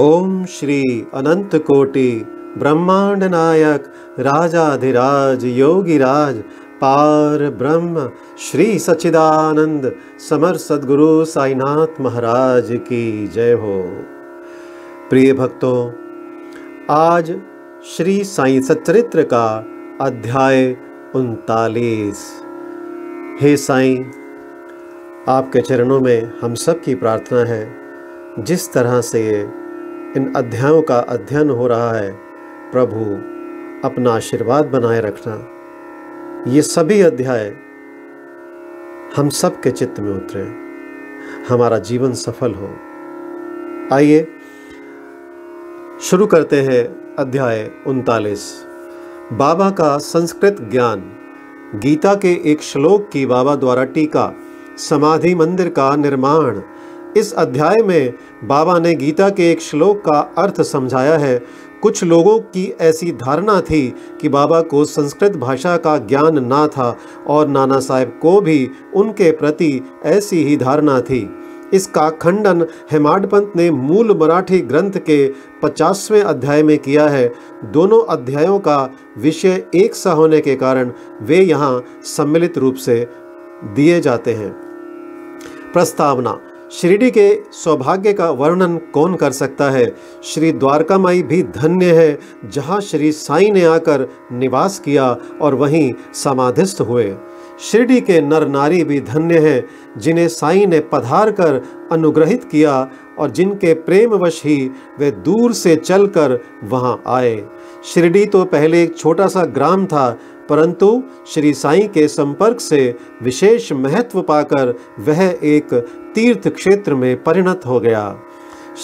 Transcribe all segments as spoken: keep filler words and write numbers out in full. ओम श्री अनंत कोटि ब्रह्मांड नायक राजाधिराज योगिराज पार ब्रह्म श्री सच्चिदानंद समर सद्गुरु साईनाथ महाराज की जय हो। प्रिय भक्तों, आज श्री साई सच्चरित्र का अध्याय उनतालीस। हे साई, आपके चरणों में हम सब की प्रार्थना है, जिस तरह से इन अध्यायों का अध्ययन हो रहा है, प्रभु अपना आशीर्वाद बनाए रखना, ये सभी अध्याय हम सब के चित्त में उतरे, हमारा जीवन सफल हो। आइए शुरू करते हैं अध्याय उनतालीस। बाबा का संस्कृत ज्ञान। गीता के एक श्लोक की बाबा द्वारा टीका। समाधि मंदिर का निर्माण। इस अध्याय में बाबा ने गीता के एक श्लोक का अर्थ समझाया है। कुछ लोगों की ऐसी धारणा थी कि बाबा को संस्कृत भाषा का ज्ञान ना था, और नाना साहब को भी उनके प्रति ऐसी ही धारणा थी। इसका खंडन हेमाडपंत ने मूल मराठी ग्रंथ के पचासवें अध्याय में किया है। दोनों अध्यायों का विषय एक सा होने के कारण वे यहाँ सम्मिलित रूप से दिए जाते हैं। प्रस्तावना। श्रीडी के सौभाग्य का वर्णन कौन कर सकता है। श्री द्वारका माई भी धन्य है, जहाँ श्री साई ने आकर निवास किया और वहीं समाधिस्थ हुए। शिरडी के नर नारी भी धन्य हैं, जिन्हें साई ने पधार कर अनुग्रहित किया और जिनके प्रेमवश ही वे दूर से चलकर वहां आए। शिरडी तो पहले एक छोटा सा ग्राम था, परंतु श्री साई के संपर्क से विशेष महत्व पाकर वह एक तीर्थ क्षेत्र में परिणत हो गया।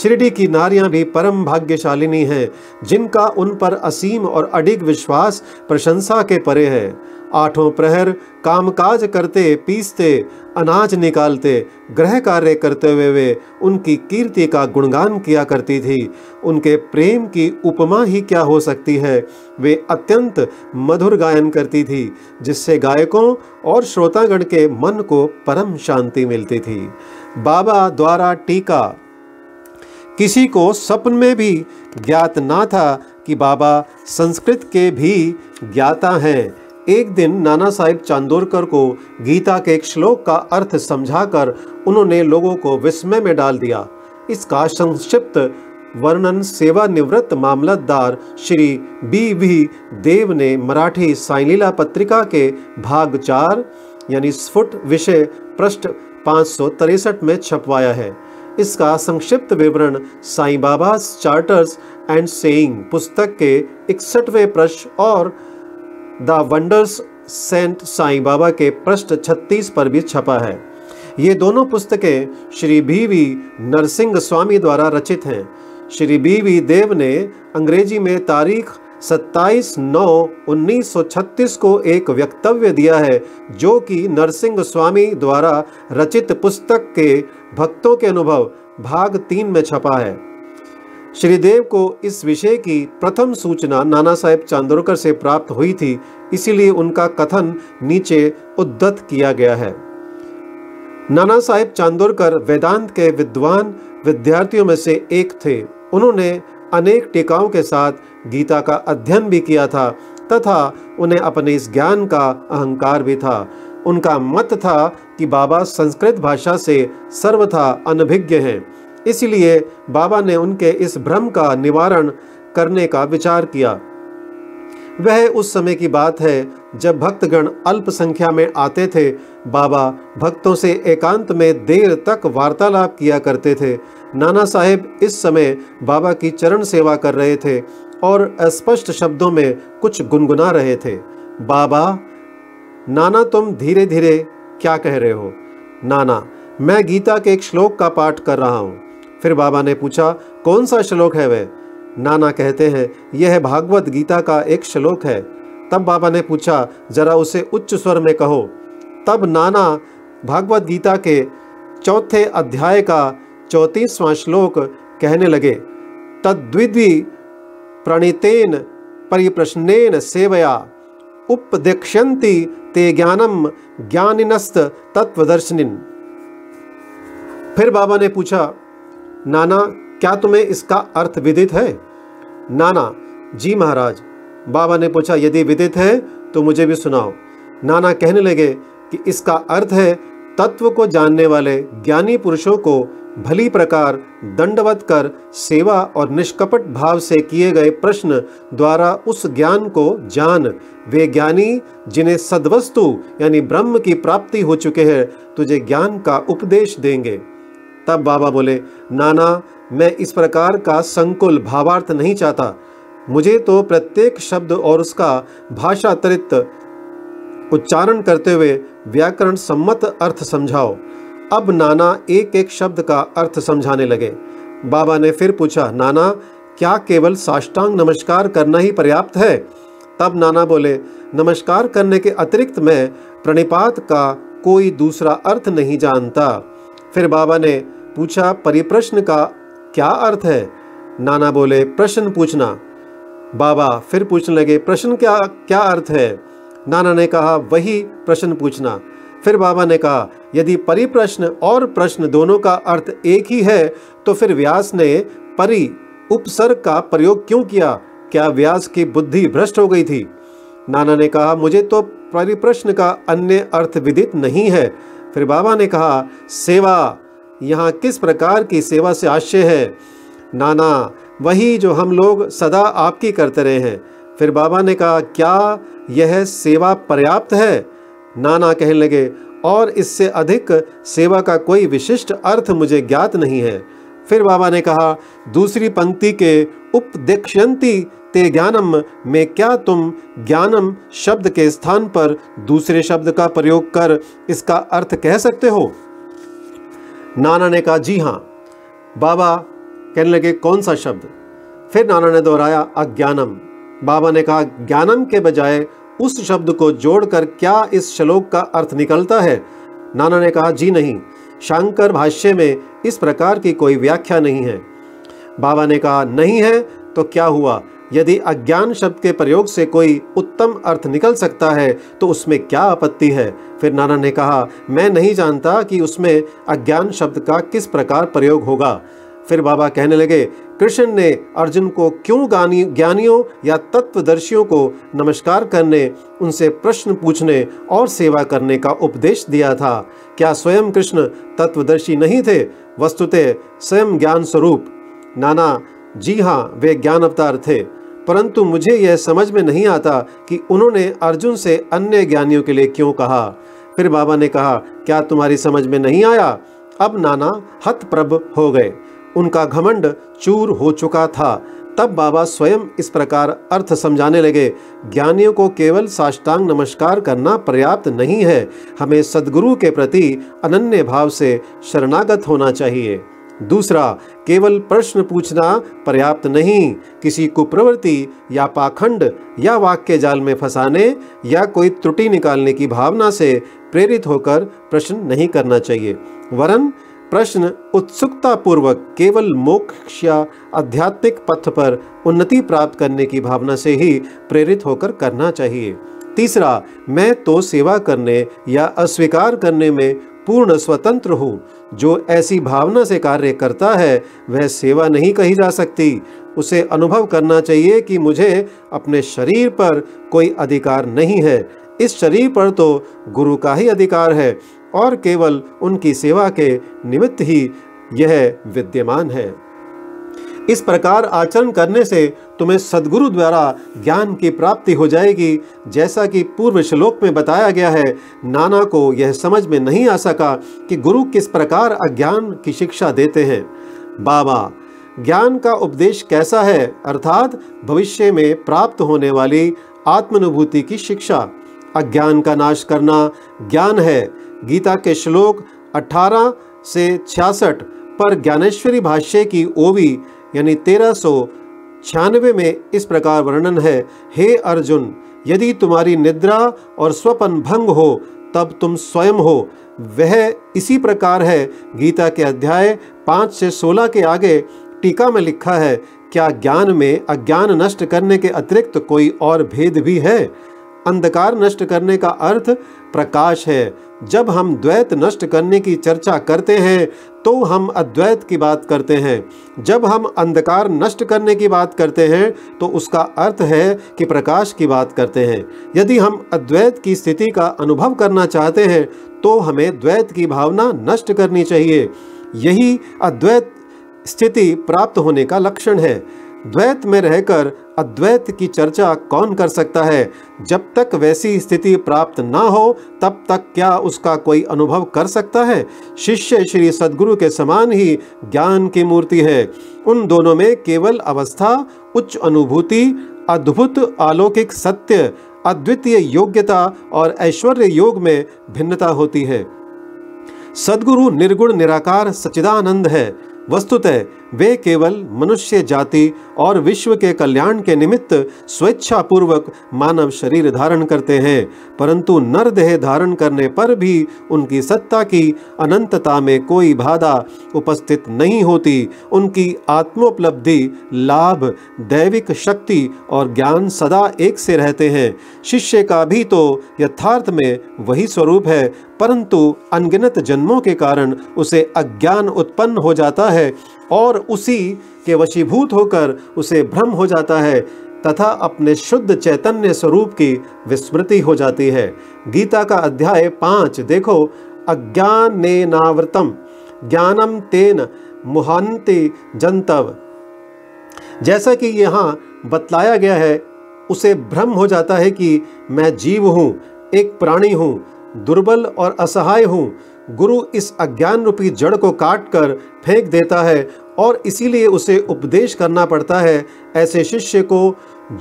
शिरडी की नारियां भी परम भाग्यशालिनी हैं, जिनका उन पर असीम और अडिग विश्वास प्रशंसा के परे है। आठों प्रहर कामकाज करते, पीसते, अनाज निकालते, गृह कार्य करते हुए वे उनकी कीर्ति का गुणगान किया करती थी। उनके प्रेम की उपमा ही क्या हो सकती है। वे अत्यंत मधुर गायन करती थी, जिससे गायकों और श्रोतागण के मन को परम शांति मिलती थी। बाबा द्वारा टीका। किसी को सपन में भी ज्ञात ना था कि बाबा संस्कृत के भी ज्ञाता हैं। एक दिन नाना साहब चांदोरकर को गीता के एक श्लोक का अर्थ समझाकर उन्होंने लोगों को विस्मय में डाल दिया। इसका संक्षिप्त वर्णन सेवानिवृत्त मामलतदार श्री बी वी देव ने मराठी साईंलीला पत्रिका के भाग चार यानी स्फुट विषय पृष्ठ पाँच सौ तिरसठ में छपवाया है। इसका संक्षिप्त विवरण साई बाबा चार्टर्स एंड पुस्तक के इकसठवें पृष्ठ और the wonders saint Sai Baba के पृष्ठ छत्तीस पर भी छपा है। ये दोनों पुस्तकें श्री बी वी नरसिंह स्वामी द्वारा रचित हैं। श्री बी वी देव ने अंग्रेजी में तारीख सत्ताईस नौ उन्नीस सौ छत्तीस को एक वक्तव्य दिया है, जो कि नरसिंह स्वामी द्वारा रचित पुस्तक के भक्तों के अनुभव भाग तीन में छपा है। श्रीदेव को इस विषय की प्रथम सूचना नाना साहब चांदोरकर से प्राप्त हुई थी, इसीलिए उनका कथन नीचे उद्धत किया गया है। नाना साहब चांदोरकर वेदांत के विद्वान विद्यार्थियों में से एक थे। उन्होंने अनेक टीकाओं के साथ गीता का अध्ययन भी किया था तथा उन्हें अपने इस ज्ञान का अहंकार भी था। उनका मत था कि बाबा संस्कृत भाषा से सर्वथा अनभिज्ञ हैं, इसलिए बाबा ने उनके इस भ्रम का निवारण करने का विचार किया। वह उस समय की बात है जब भक्तगण अल्प संख्या में आते थे। बाबा भक्तों से एकांत में देर तक वार्तालाप किया करते थे। नाना साहब इस समय बाबा की चरण सेवा कर रहे थे और अस्पष्ट शब्दों में कुछ गुनगुना रहे थे। बाबा: नाना, तुम धीरे धीरे क्या कह रहे हो? नाना: मैं गीता के एक श्लोक का पाठ कर रहा हूँ। फिर बाबा ने पूछा, कौन सा श्लोक है वह? नाना कहते हैं, यह है भागवत गीता का एक श्लोक है। तब बाबा ने पूछा, जरा उसे उच्च स्वर में कहो। तब नाना भागवत गीता के चौथे अध्याय का चौंतीसवां श्लोक कहने लगे। तद्विधि प्रणीतेन परिप्रश्नेन सेवया उपदिक्ष्यन्ति ते ज्ञानम ज्ञानिनस्त तत्वदर्शनिन। फिर बाबा ने पूछा, नाना क्या तुम्हें इसका अर्थ विदित है? नाना, जी महाराज। बाबा ने पूछा, यदि विदित है तो मुझे भी सुनाओ। नाना कहने लगे कि इसका अर्थ है, तत्व को जानने वाले ज्ञानी पुरुषों को भली प्रकार दंडवत कर सेवा और निष्कपट भाव से किए गए प्रश्न द्वारा उस ज्ञान को जान। वे ज्ञानी जिन्हें सद्वस्तु यानी ब्रह्म की प्राप्ति हो चुके हैं, तुझे ज्ञान का उपदेश देंगे। तब बाबा बोले, नाना, मैं इस प्रकार का संकुल भावार्थ नहीं चाहता। मुझे तो प्रत्येक शब्द और उसका भाषातरित उच्चारण करते हुए व्याकरण सम्मत अर्थ समझाओ। अब नाना एक एक शब्द का अर्थ समझाने लगे। बाबा ने फिर पूछा, नाना, क्या केवल साष्टांग नमस्कार करना ही पर्याप्त है? तब नाना बोले, नमस्कार करने के अतिरिक्त मैं प्रणिपात का कोई दूसरा अर्थ नहीं जानता। फिर बाबा ने पूछा, परिप्रश्न का क्या अर्थ है? नाना बोले, प्रश्न पूछना। बाबा फिर पूछने लगे, प्रश्न क्या क्या अर्थ है? नाना ने कहा, वही प्रश्न पूछना। फिर बाबा ने कहा, यदि परिप्रश्न और प्रश्न दोनों का अर्थ एक ही है तो फिर व्यास ने परि उपसर्ग का प्रयोग क्यों किया? क्या व्यास की बुद्धि भ्रष्ट हो गई थी? नाना ने कहा, मुझे तो परिप्रश्न का अन्य अर्थ विदित नहीं है। फिर बाबा ने कहा, सेवा, यहाँ किस प्रकार की सेवा से आशय है? नाना, वही जो हम लोग सदा आपकी करते रहे हैं। फिर बाबा ने कहा, क्या यह सेवा पर्याप्त है? नाना कहने लगे, और इससे अधिक सेवा का कोई विशिष्ट अर्थ मुझे ज्ञात नहीं है। फिर बाबा ने कहा, दूसरी पंक्ति के उपदेक्ष्यन्ति ते ज्ञानम में क्या तुम ज्ञानम शब्द के स्थान पर दूसरे शब्द का प्रयोग कर इसका अर्थ कह सकते हो? नाना ने कहा, जी हाँ। बाबा कहने लगे, कौन सा शब्द? फिर नाना ने दोहराया, अज्ञानम। बाबा ने कहा, ज्ञानम के बजाय उस शब्द को जोड़कर क्या इस श्लोक का अर्थ निकलता है? नाना ने कहा, जी नहीं, शंकर भाष्य में इस प्रकार की कोई व्याख्या नहीं है। बाबा ने कहा, नहीं है तो क्या हुआ? यदि अज्ञान शब्द के प्रयोग से कोई उत्तम अर्थ निकल सकता है तो उसमें क्या आपत्ति है? फिर नाना ने कहा, मैं नहीं जानता कि उसमें अज्ञान शब्द का किस प्रकार प्रयोग होगा। फिर बाबा कहने लगे, कृष्ण ने अर्जुन को क्यों ज्ञानियों या तत्वदर्शियों को नमस्कार करने, उनसे प्रश्न पूछने और सेवा करने का उपदेश दिया था? क्या स्वयं कृष्ण तत्वदर्शी नहीं थे, वस्तुतः स्वयं ज्ञान स्वरूप? नाना, जी हाँ, वे ज्ञान अवतार थे, परंतु मुझे यह समझ में नहीं आता कि उन्होंने अर्जुन से अन्य ज्ञानियों के लिए क्यों कहा। फिर बाबा ने कहा, क्या तुम्हारी समझ में नहीं आया? अब नाना हतप्रभ हो गए, उनका घमंड चूर हो चुका था। तब बाबा स्वयं इस प्रकार अर्थ समझाने लगे, ज्ञानियों को केवल साष्टांग नमस्कार करना पर्याप्त नहीं है, हमें सद्गुरु के प्रति अनन्य भाव से शरणागत होना चाहिए। दूसरा, केवल प्रश्न पूछना पर्याप्त नहीं, किसी कुप्रवृत्ति या पाखंड या वाक्य जाल में फंसाने या कोई त्रुटि निकालने की भावना से प्रेरित होकर प्रश्न नहीं करना चाहिए, वरन प्रश्न उत्सुकतापूर्वक केवल मोक्ष या आध्यात्मिक पथ पर उन्नति प्राप्त करने की भावना से ही प्रेरित होकर करना चाहिए। तीसरा, मैं तो सेवा करने या अस्वीकार करने में पूर्ण स्वतंत्र हूँ। जो ऐसी भावना से कार्य करता है वह सेवा नहीं कही जा सकती। उसे अनुभव करना चाहिए कि मुझे अपने शरीर पर कोई अधिकार नहीं है, इस शरीर पर तो गुरु का ही अधिकार है और केवल उनकी सेवा के निमित्त ही यह विद्यमान है। इस प्रकार आचरण करने से तुम्हें सद्गुरु द्वारा ज्ञान की प्राप्ति हो जाएगी, जैसा कि पूर्व श्लोक में बताया गया है। नाना को यह समझ में नहीं आ सका कि गुरु किस प्रकार अज्ञान की शिक्षा देते हैं। बाबा, ज्ञान का उपदेश कैसा है, अर्थात भविष्य में प्राप्त होने वाली आत्मानुभूति की शिक्षा। अज्ञान का नाश करना ज्ञान है। गीता के श्लोक अठारह से छियासठ पर ज्ञानेश्वरी भाष्य की ओवी यानी तेरह सौ छियानवे में इस प्रकार वर्णन है, हे अर्जुन, यदि तुम्हारी निद्रा और स्वपन भंग हो तब तुम स्वयं हो। वह इसी प्रकार है। गीता के अध्याय पाँच से सोलह के आगे टीका में लिखा है, क्या ज्ञान में अज्ञान नष्ट करने के अतिरिक्त कोई और भेद भी है? अंधकार नष्ट करने का अर्थ प्रकाश है। जब हम द्वैत नष्ट करने की चर्चा करते हैं तो हम अद्वैत की बात करते हैं। जब हम अंधकार नष्ट करने की बात करते हैं तो उसका अर्थ है कि प्रकाश की बात करते हैं। यदि हम अद्वैत की स्थिति का अनुभव करना चाहते हैं तो हमें द्वैत की भावना नष्ट करनी चाहिए। यही अद्वैत स्थिति प्राप्त होने का लक्षण है। द्वैत में रहकर अद्वैत की चर्चा कौन कर सकता है? जब तक वैसी स्थिति प्राप्त ना हो तब तक क्या उसका कोई अनुभव कर सकता है? शिष्य श्री सद्गुरु के समान ही ज्ञान की मूर्ति है। उन दोनों में केवल अवस्था, उच्च अनुभूति, अद्भुत अलौकिक सत्य, अद्वितीय योग्यता और ऐश्वर्य योग में भिन्नता होती है। सद्गुरु निर्गुण निराकार सच्चिदानंद है। वस्तुतः वे केवल मनुष्य जाति और विश्व के कल्याण के निमित्त स्वेच्छापूर्वक मानव शरीर धारण करते हैं, परंतु नर देह धारण करने पर भी उनकी सत्ता की अनंतता में कोई बाधा उपस्थित नहीं होती। उनकी आत्मोपलब्धि, लाभ, दैविक शक्ति और ज्ञान सदा एक से रहते हैं। शिष्य का भी तो यथार्थ में वही स्वरूप है, परंतु अनगिनत जन्मों के कारण उसे अज्ञान उत्पन्न हो जाता है और उसी के वशीभूत होकर उसे भ्रम हो जाता है तथा अपने शुद्ध चैतन्य स्वरूप की विस्मृति हो जाती है। गीता का अध्याय पाँच देखो। अज्ञानेनावृतम ज्ञानम तेन मुहान्ति जन्तव। जैसा कि यहाँ बतलाया गया है, उसे भ्रम हो जाता है कि मैं जीव हूँ, एक प्राणी हूँ, दुर्बल और असहाय हूँ। गुरु इस अज्ञान रूपी जड़ को काट कर फेंक देता है और इसीलिए उसे उपदेश करना पड़ता है। ऐसे शिष्य को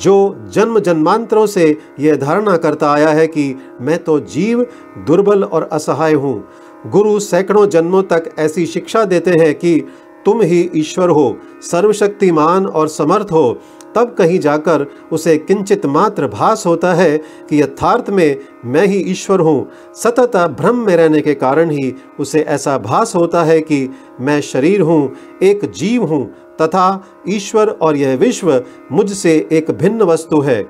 जो जन्म जन्मांतरों से यह धारणा करता आया है कि मैं तो जीव, दुर्बल और असहाय हूँ, गुरु सैकड़ों जन्मों तक ऐसी शिक्षा देते हैं कि तुम ही ईश्वर हो, सर्वशक्तिमान और समर्थ हो, तब कहीं जाकर उसे किंचित मात्र भास होता है कि यथार्थ में मैं ही ईश्वर हूँ। सतत भ्रम में रहने के कारण ही उसे ऐसा भास होता है कि मैं शरीर हूँ, एक जीव हूँ तथा ईश्वर और यह विश्व मुझसे एक भिन्न वस्तु है।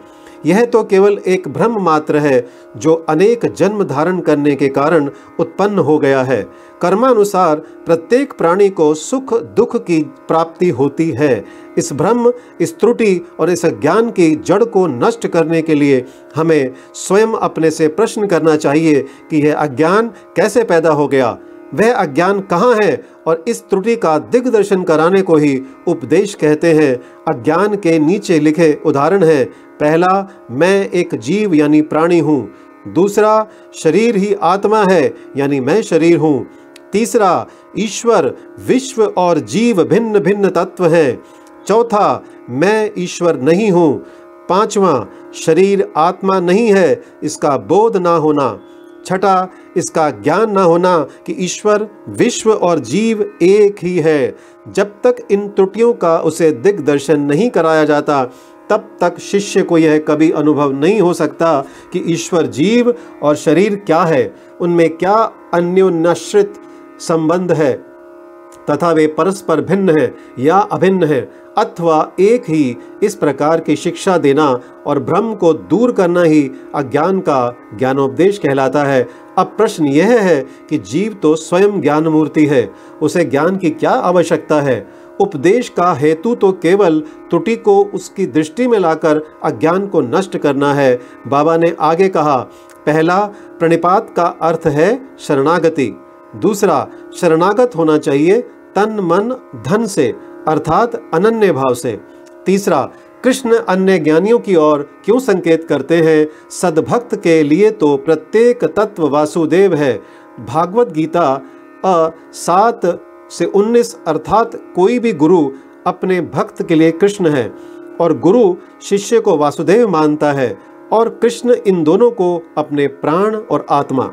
यह तो केवल एक भ्रम मात्र है जो अनेक जन्म धारण करने के कारण उत्पन्न हो गया है। कर्मानुसार प्रत्येक प्राणी को सुख दुख की प्राप्ति होती है। इस भ्रम, इस त्रुटि और इस अज्ञान की जड़ को नष्ट करने के लिए हमें स्वयं अपने से प्रश्न करना चाहिए कि यह अज्ञान कैसे पैदा हो गया, वह अज्ञान कहाँ है, और इस त्रुटि का दिग्दर्शन कराने को ही उपदेश कहते हैं। अज्ञान के नीचे लिखे उदाहरण हैं। पहला, मैं एक जीव यानी प्राणी हूँ। दूसरा, शरीर ही आत्मा है यानी मैं शरीर हूँ। तीसरा, ईश्वर, विश्व और जीव भिन्न भिन्न तत्व हैं। चौथा, मैं ईश्वर नहीं हूँ। पांचवा, शरीर आत्मा नहीं है, इसका बोध ना होना। छठा, इसका ज्ञान न होना कि ईश्वर, विश्व और जीव एक ही है। जब तक इन त्रुटियों का उसे दिग्दर्शन नहीं कराया जाता तब तक शिष्य को यह कभी अनुभव नहीं हो सकता कि ईश्वर, जीव और शरीर क्या है, उनमें क्या अन्योन्याश्रित संबंध है तथा वे परस्पर भिन्न हैं या अभिन्न हैं अथवा एक ही। इस प्रकार की शिक्षा देना और भ्रम को दूर करना ही अज्ञान का ज्ञानोपदेश कहलाता है। अब प्रश्न यह है कि जीव तो स्वयं ज्ञान मूर्ति है, उसे ज्ञान की क्या आवश्यकता है? उपदेश का हेतु तो केवल त्रुटि को उसकी दृष्टि में लाकर अज्ञान को नष्ट करना है। बाबा ने आगे कहा, पहला, प्रणिपात का अर्थ है शरणागति। दूसरा, शरणागत होना चाहिए तन मन धन से, अर्थात अनन्य भाव से। तीसरा, कृष्ण अन्य ज्ञानियों की ओर क्यों संकेत करते हैं? सद्भक्त के लिए तो प्रत्येक तत्व वासुदेव है। भागवत गीता सात से उन्नीस, अर्थात कोई भी गुरु अपने भक्त के लिए कृष्ण है और गुरु शिष्य को वासुदेव मानता है और कृष्ण इन दोनों को अपने प्राण और आत्मा।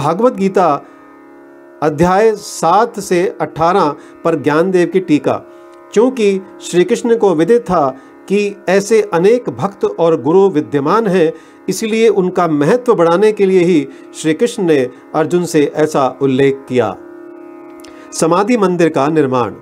भागवत गीता अध्याय सात से अठारह पर ज्ञानदेव की टीका। क्योंकि श्री कृष्ण को विदित था कि ऐसे अनेक भक्त और गुरु विद्यमान हैं, इसलिए उनका महत्व बढ़ाने के लिए ही श्री कृष्ण ने अर्जुन से ऐसा उल्लेख किया। समाधि मंदिर का निर्माण।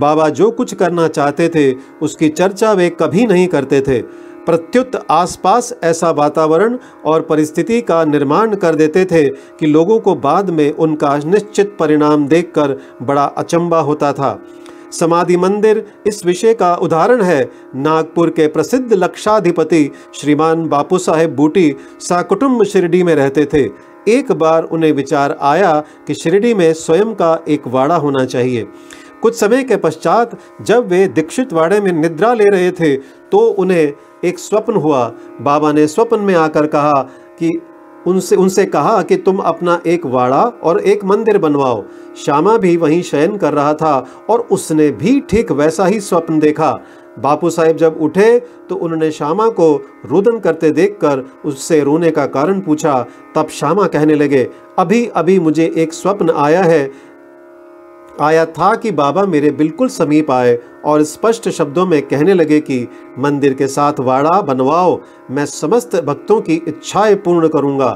बाबा जो कुछ करना चाहते थे उसकी चर्चा वे कभी नहीं करते थे। प्रत्युत आसपास ऐसा वातावरण और परिस्थिति का निर्माण कर देते थे कि लोगों को बाद में उनका निश्चित परिणाम देखकर बड़ा अचंबा होता था। समाधि मंदिर इस विषय का उदाहरण है। नागपुर के प्रसिद्ध लक्षाधिपति श्रीमान बापू साहेब बूटी साकुटुम्ब शिरडी में रहते थे। एक बार उन्हें विचार आया कि शिरडी में स्वयं का एक वाड़ा होना चाहिए। कुछ समय के पश्चात जब वे दीक्षित वाड़े में निद्रा ले रहे थे तो उन्हें एक स्वप्न हुआ। बाबा ने स्वप्न में आकर कहा कि उनसे उनसे कहा कि तुम अपना एक वाड़ा और एक मंदिर बनवाओ। श्यामा भी वहीं शयन कर रहा था और उसने भी ठीक वैसा ही स्वप्न देखा। बापू साहेब जब उठे तो उन्होंने श्यामा को रुदन करते देखकर उससे रोने का कारण पूछा। तब श्यामा कहने लगे, अभी अभी मुझे एक स्वप्न आया है आया था कि बाबा मेरे बिल्कुल समीप आए और स्पष्ट शब्दों में कहने लगे कि मंदिर के साथ वाड़ा बनवाओ, मैं समस्त भक्तों की इच्छाएं पूर्ण करूंगा।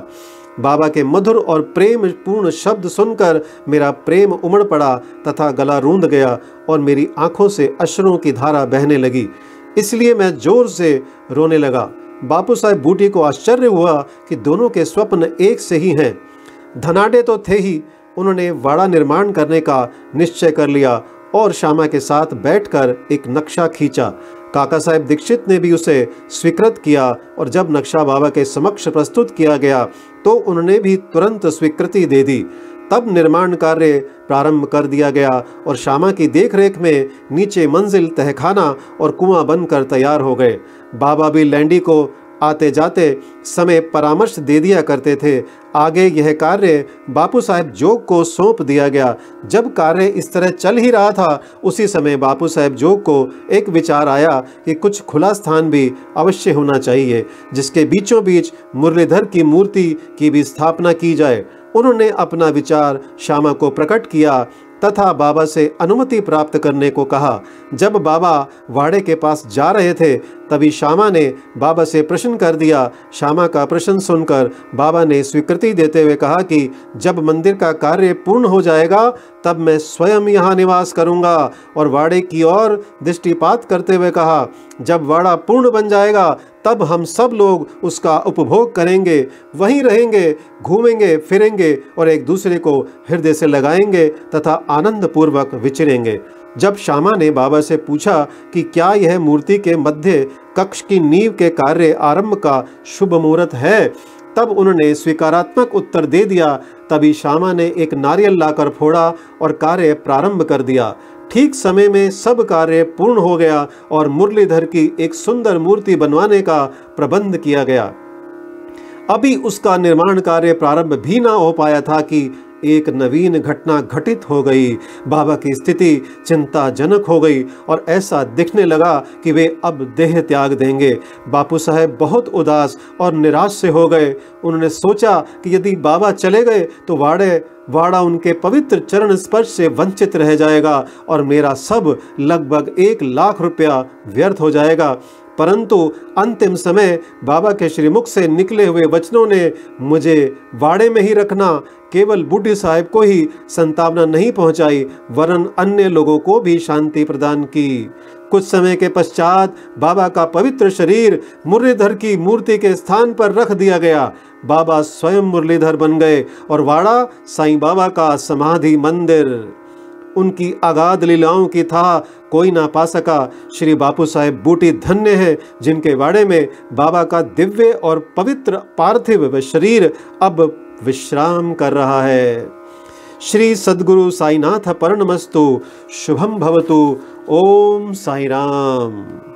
बाबा के मधुर और प्रेम पूर्ण शब्द सुनकर मेरा प्रेम उमड़ पड़ा तथा गला रूंध गया और मेरी आंखों से अश्रुओं की धारा बहने लगी, इसलिए मैं जोर से रोने लगा। बापू साहेब बूटी को आश्चर्य हुआ कि दोनों के स्वप्न एक से ही हैं। धनाढ्य तो थे ही, उन्होंने वाड़ा निर्माण करने का निश्चय कर लिया और श्यामा के साथ बैठकर एक नक्शा खींचा। काका साहेब दीक्षित ने भी उसे स्वीकृत किया और जब नक्शा बाबा के समक्ष प्रस्तुत किया गया तो उन्होंने भी तुरंत स्वीकृति दे दी। तब निर्माण कार्य प्रारंभ कर दिया गया और श्यामा की देखरेख में नीचे मंजिल, तहखाना और कुआं बनकर तैयार हो गए। बाबा भी लैंडी को आते जाते समय परामर्श दे दिया करते थे। आगे यह कार्य बापू साहेब जोग को सौंप दिया गया। जब कार्य इस तरह चल ही रहा था उसी समय बापू साहेब जोग को एक विचार आया कि कुछ खुला स्थान भी अवश्य होना चाहिए जिसके बीचों बीच मुरलीधर की मूर्ति की भी स्थापना की जाए। उन्होंने अपना विचार श्यामा को प्रकट किया तथा बाबा से अनुमति प्राप्त करने को कहा। जब बाबा वाड़े के पास जा रहे थे तभी श्यामा ने बाबा से प्रश्न कर दिया। श्यामा का प्रश्न सुनकर बाबा ने स्वीकृति देते हुए कहा कि जब मंदिर का कार्य पूर्ण हो जाएगा तब मैं स्वयं यहाँ निवास करूँगा, और वाड़े की ओर दृष्टिपात करते हुए कहा, जब वाड़ा पूर्ण बन जाएगा तब हम सब लोग उसका उपभोग करेंगे, वहीं रहेंगे, घूमेंगे फिरेंगे और एक दूसरे को हृदय से लगाएंगे तथा आनंदपूर्वक विचरेंगे। जब श्यामा ने बाबा से पूछा कि क्या यह मूर्ति के मध्य कक्ष की नींव के कार्य आरंभ का शुभ मुहूर्त है, तब उन्होंने स्वीकारात्मक उत्तर दे दिया। तभी श्यामा ने एक नारियल लाकर फोड़ा और कार्य प्रारंभ कर दिया। ठीक समय में सब कार्य पूर्ण हो गया और मुरलीधर की एक सुंदर मूर्ति बनवाने का प्रबंध किया गया। अभी उसका निर्माण कार्य प्रारंभ भी ना हो पाया था कि एक नवीन घटना घटित हो गई। बाबा की स्थिति चिंताजनक हो गई और ऐसा दिखने लगा कि वे अब देह त्याग देंगे। बापू साहेब बहुत उदास और निराश से हो गए। उन्होंने सोचा कि यदि बाबा चले गए तो वाड़े वाड़ा उनके पवित्र चरण स्पर्श से वंचित रह जाएगा और मेरा सब लगभग एक लाख रुपया व्यर्थ हो जाएगा। परंतु अंतिम समय बाबा के श्रीमुख से निकले हुए वचनों ने मुझे वाड़े में ही रखना, केवल बूढ़ी साहेब को ही संतावना नहीं पहुंचाई वरन अन्य लोगों को भी शांति प्रदान की। कुछ समय के पश्चात बाबा का पवित्र शरीर मुरलीधर की मूर्ति के स्थान पर रख दिया गया। बाबा स्वयं मुरलीधर बन गए और वाड़ा साईं बाबा का समाधि मंदिर। उनकी अगाध लीलाओं की था कोई ना पा सका। श्री बापू साहेब बूटी धन्य हैं जिनके वाड़े में बाबा का दिव्य और पवित्र पार्थिव शरीर अब विश्राम कर रहा है। श्री सद्गुरु साईनाथ परणमस्तु। शुभम भवतु। ओम साई राम।